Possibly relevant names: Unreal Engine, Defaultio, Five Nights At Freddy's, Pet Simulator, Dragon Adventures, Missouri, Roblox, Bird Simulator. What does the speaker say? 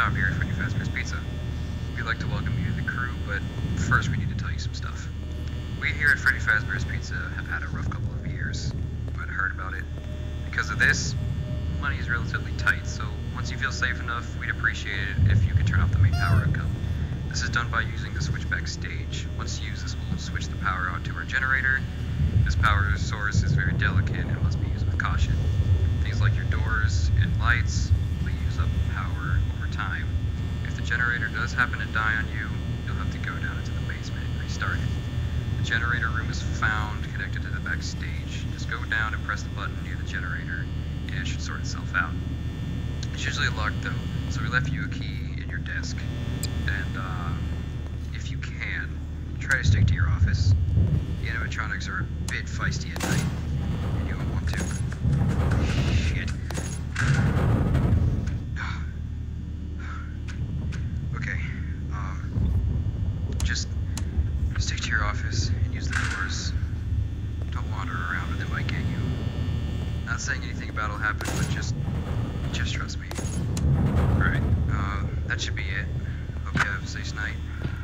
job here at Freddy Fazbear's Pizza. We'd like to welcome you to the crew, but first we need to tell you some stuff. We here at Freddy Fazbear's Pizza have had a rough couple of years. You might have heard about it. Because of this, money is relatively tight, so once you feel safe enough, we'd appreciate it if you could turn off the main power outcome. This is done by using the switchback stage. Once used, this will switch the power out to our generator. This power source is very delicate and must be used with caution. Things like your doors and lights will use up power over time. If the generator does happen to die on you, you'll have to go down into the basement and restart it. The generator room is found connected to the back stage. Just go down and press the button near the generator and it should sort itself out. It's usually locked though, so we left you a key in your desk. And if you can, try to stick to your office. The animatronics are a bit feisty at night, and you don't want to. Shit. Okay, just stick to your office and use the doors. Don't wander around or they might get you. Not saying anything bad will happen, but just trust me. Alright, that should be it. Hope you have a safe night.